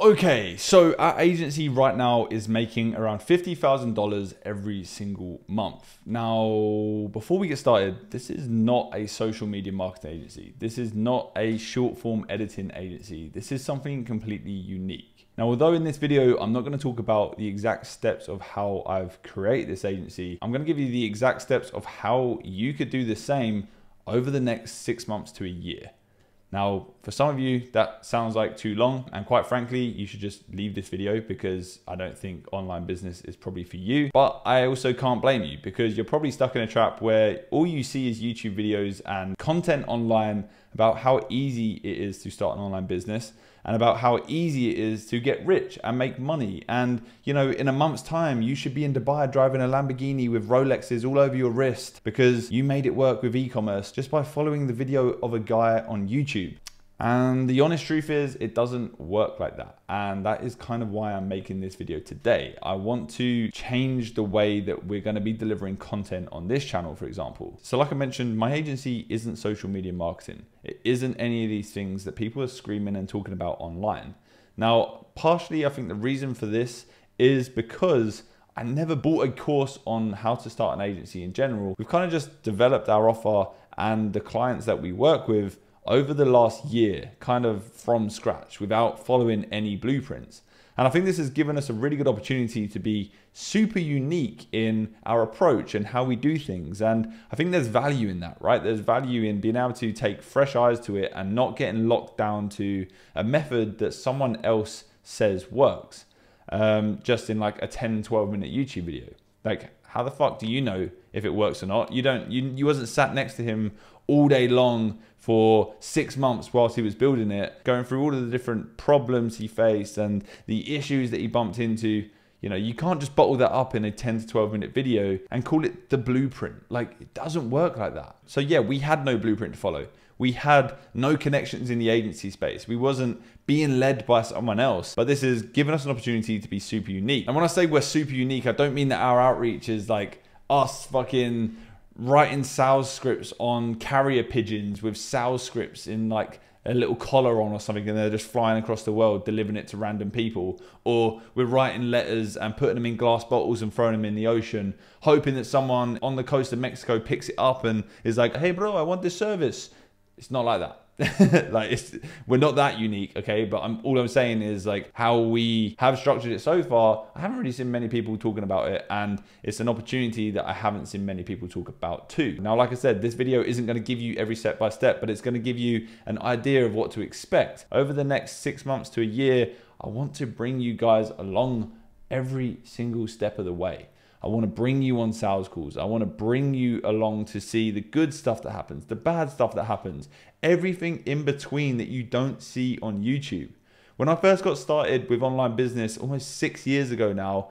Okay, so our agency right now is making around $50,000 every single month. Now, before we get started, this is not a social media marketing agency. This is not a short form editing agency. This is something completely unique. Now, although in this video, I'm not going to talk about the exact steps of how I've created this agency, I'm going to give you the exact steps of how you could do the same over the next 6 months to a year. Now, for some of you, that sounds like too long, and quite frankly, you should just leave this video because I don't think online business is probably for you. But I also can't blame you because you're probably stuck in a trap where all you see is YouTube videos and content online about how easy it is to start an online business and about how easy it is to get rich and make money. And you know, in a month's time, you should be in Dubai driving a Lamborghini with Rolexes all over your wrist because you made it work with e-commerce just by following the video of a guy on YouTube. And the honest truth is it doesn't work like that. And that is kind of why I'm making this video today. I want to change the way that we're going to be delivering content on this channel, for example. So like I mentioned, my agency isn't social media marketing. It isn't any of these things that people are screaming and talking about online. Now, partially, I think the reason for this is because I never bought a course on how to start an agency in general. We've kind of just developed our offer and the clients that we work with over the last year, kind of from scratch without following any blueprints. And I think this has given us a really good opportunity to be super unique in our approach and how we do things. And I think there's value in that, right? There's value in being able to take fresh eyes to it and not getting locked down to a method that someone else says works, just in like a 10, 12-minute YouTube video. Like, how the fuck do you know if it works or not? You wasn't sat next to him all day long for 6 months whilst he was building it, going through all of the different problems he faced and the issues that he bumped into. You know, you can't just bottle that up in a 10 to 12 minute video and call it the blueprint. Like, it doesn't work like that. So yeah, we had no blueprint to follow. We had no connections in the agency space. We wasn't being led by someone else, but this has given us an opportunity to be super unique. And when I say we're super unique, I don't mean that our outreach is like us fucking writing sales scripts on carrier pigeons with sales scripts in like a little collar on or something, and they're just flying across the world delivering it to random people, or we're writing letters and putting them in glass bottles and throwing them in the ocean hoping that someone on the coast of Mexico picks it up and is like, hey bro, I want this service. It's not like that. Like, we're not that unique, okay? But all I'm saying is like how we have structured it so far, I haven't really seen many people talking about it, and it's an opportunity that I haven't seen many people talk about too. Now, like I said, this video isn't gonna give you every step by step, but it's gonna give you an idea of what to expect. Over the next 6 months to a year, I want to bring you guys along every single step of the way. I want to bring you on sales calls. I want to bring you along to see the good stuff that happens, the bad stuff that happens, everything in between that you don't see on YouTube. When I first got started with online business almost 6 years ago now,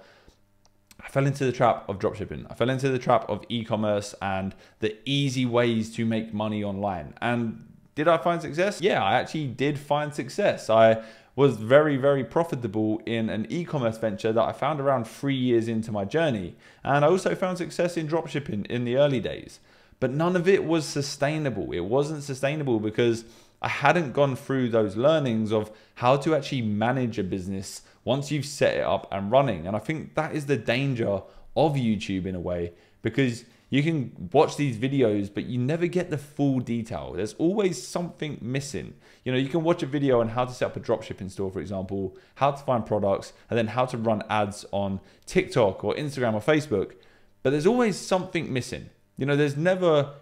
I fell into the trap of dropshipping. I fell into the trap of e-commerce and the easy ways to make money online. And did I find success? Yeah, I actually did find success. I was very, very profitable in an e-commerce venture that I found around 3 years into my journey. And I also found success in dropshipping in the early days. But none of it was sustainable. It wasn't sustainable because I hadn't gone through those learnings of how to actually manage a business once you've set it up and running. And I think that is the danger of YouTube in a way, because you can watch these videos, but you never get the full detail. There's always something missing. You know, you can watch a video on how to set up a dropshipping store, for example, how to find products, and then how to run ads on TikTok or Instagram or Facebook. But there's always something missing. You know, there's never,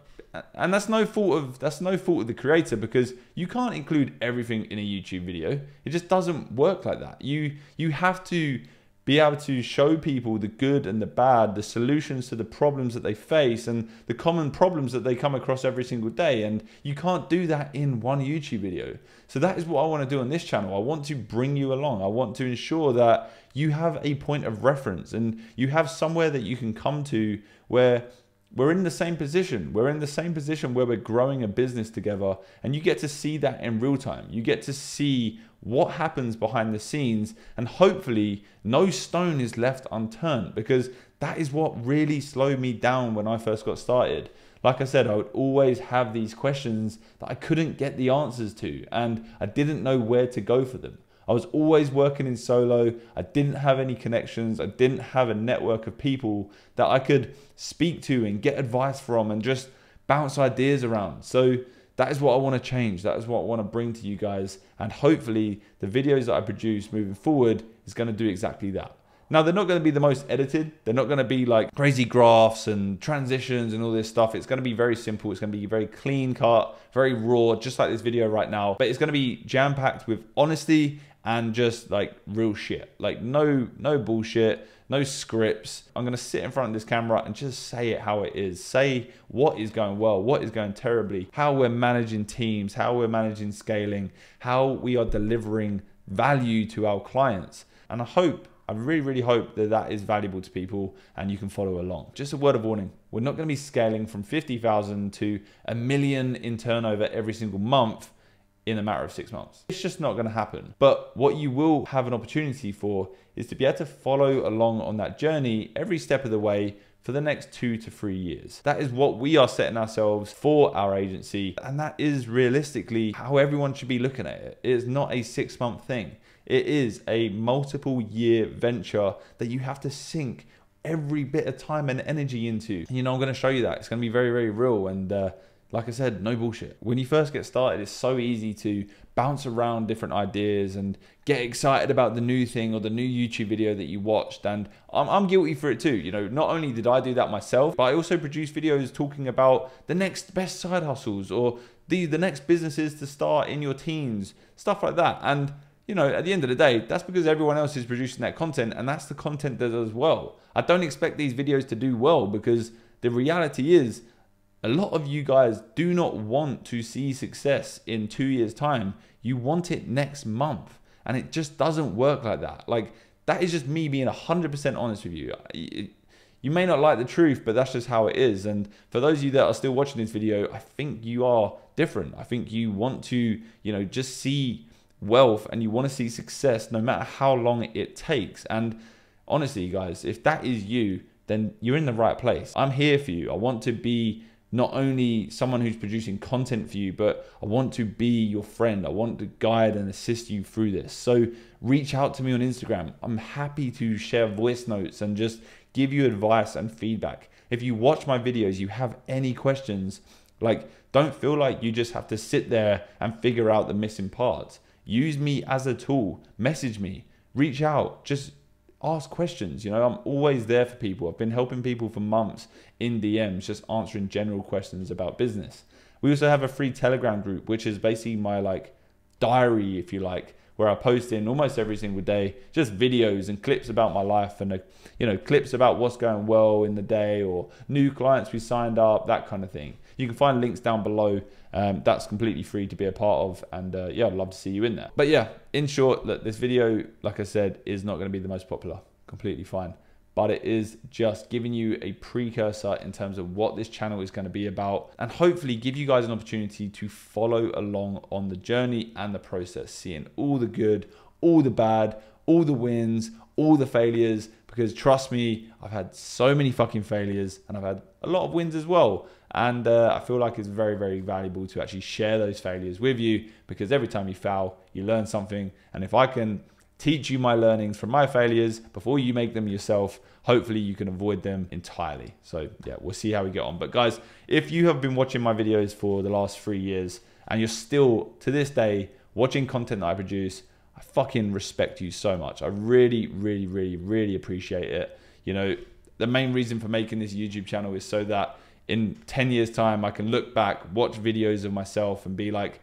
and that's no fault of the creator, because you can't include everything in a YouTube video. It just doesn't work like that. You have to be able to show people the good and the bad, the solutions to the problems that they face and the common problems that they come across every single day. And you can't do that in one YouTube video. So that is what I want to do on this channel. I want to bring you along. I want to ensure that you have a point of reference and you have somewhere that you can come to where we're in the same position. We're in the same position where we're growing a business together, and you get to see that in real time. You get to see what happens behind the scenes, and hopefully no stone is left unturned, because that is what really slowed me down when I first got started. Like I said, I would always have these questions that I couldn't get the answers to, and I didn't know where to go for them. I was always working in solo. I didn't have any connections. I didn't have a network of people that I could speak to and get advice from and just bounce ideas around. So that is what I want to change. That is what I want to bring to you guys. And hopefully the videos that I produce moving forward is going to do exactly that. Now, they're not going to be the most edited. They're not going to be like crazy graphs and transitions and all this stuff. It's going to be very simple. It's going to be very clean cut, very raw, just like this video right now. But it's going to be jam-packed with honesty and just like real shit. Like no bullshit, no scripts. I'm going to sit in front of this camera and just say it how it is. Say what is going well, what is going terribly, how we're managing teams, how we're managing scaling, how we are delivering value to our clients. And I really, really hope that that is valuable to people and you can follow along. Just a word of warning, we're not going to be scaling from 50,000 to a million in turnover every single month in a matter of 6 months. It's just not going to happen. But what you will have an opportunity for is to be able to follow along on that journey every step of the way for the next 2 to 3 years. That is what we are setting ourselves for our agency. And that is realistically how everyone should be looking at it. It is not a 6-month thing. It is a multiple year venture that you have to sink every bit of time and energy into. And you know, I'm going to show you that. It's going to be very, very real. And like I said, no bullshit. When you first get started, it's so easy to bounce around different ideas and get excited about the new thing or the new YouTube video that you watched. And I'm guilty for it too. You know, not only did I do that myself, but I also produced videos talking about the next best side hustles or the next businesses to start in your teens, stuff like that. And you know, at the end of the day, that's because everyone else is producing that content and that's the content that does well. I don't expect these videos to do well because the reality is a lot of you guys do not want to see success in 2 years' time. You want it next month and it just doesn't work like that. Like, that is just me being 100% honest with you. You may not like the truth, but that's just how it is. And for those of you that are still watching this video, I think you are different. I think you want to, you know, just see wealth and you want to see success no matter how long it takes. And honestly, guys, if that is you, then you're in the right place. I'm here for you. I want to be not only someone who's producing content for you, but I want to be your friend. I want to guide and assist you through this. So reach out to me on Instagram. I'm happy to share voice notes and just give you advice and feedback. If you watch my videos, you have any questions, like, don't feel like you just have to sit there and figure out the missing parts. Use me as a tool, message me, reach out, just ask questions. You know, I'm always there for people. I've been helping people for months in DMs, just answering general questions about business. We also have a free Telegram group, which is basically my like diary, if you like, where I post in almost every single day, just videos and clips about my life and, you know, clips about what's going well in the day or new clients we signed up, that kind of thing. You can find links down below. That's completely free to be a part of. And yeah, I'd love to see you in there. But yeah, in short, look, this video, like I said, is not gonna be the most popular, completely fine. But it is just giving you a precursor in terms of what this channel is gonna be about and hopefully give you guys an opportunity to follow along on the journey and the process, seeing all the good, all the bad, all the wins, all the failures, because trust me, I've had so many fucking failures and I've had a lot of wins as well. And I feel like it's very, very valuable to actually share those failures with you, because every time you fail, you learn something. And if I can teach you my learnings from my failures before you make them yourself, hopefully you can avoid them entirely. So yeah, we'll see how we get on. But guys, if you have been watching my videos for the last 3 years and you're still to this day watching content that I produce, I fucking respect you so much. I really, really, really, really appreciate it. You know, the main reason for making this YouTube channel is so that in 10 years' time, I can look back, watch videos of myself and be like,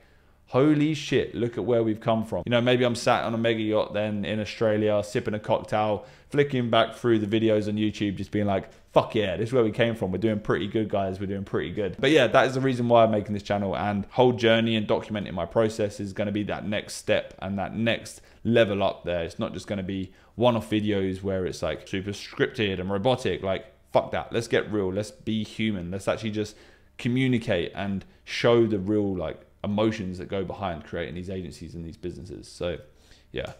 holy shit, look at where we've come from. You know, maybe I'm sat on a mega yacht then in Australia, sipping a cocktail, flicking back through the videos on YouTube, just being like, fuck yeah, this is where we came from. We're doing pretty good, guys. We're doing pretty good. But yeah, that is the reason why I'm making this channel, and whole journey and documenting my process is going to be that next step and that next level up there. It's not just going to be one-off videos where it's like super scripted and robotic. Like, fuck that. Let's get real. Let's be human. Let's actually just communicate and show the real like emotions that go behind creating these agencies and these businesses. So yeah,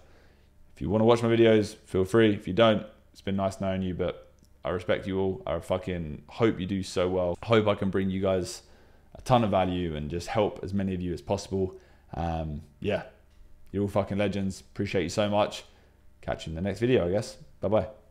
if you want to watch my videos, feel free. If you don't, it's been nice knowing you, but I respect you all. I fucking hope you do so well. I hope I can bring you guys a ton of value and just help as many of you as possible. Yeah, You're all fucking legends. Appreciate you so much. Catch you in the next video, I guess. Bye-bye.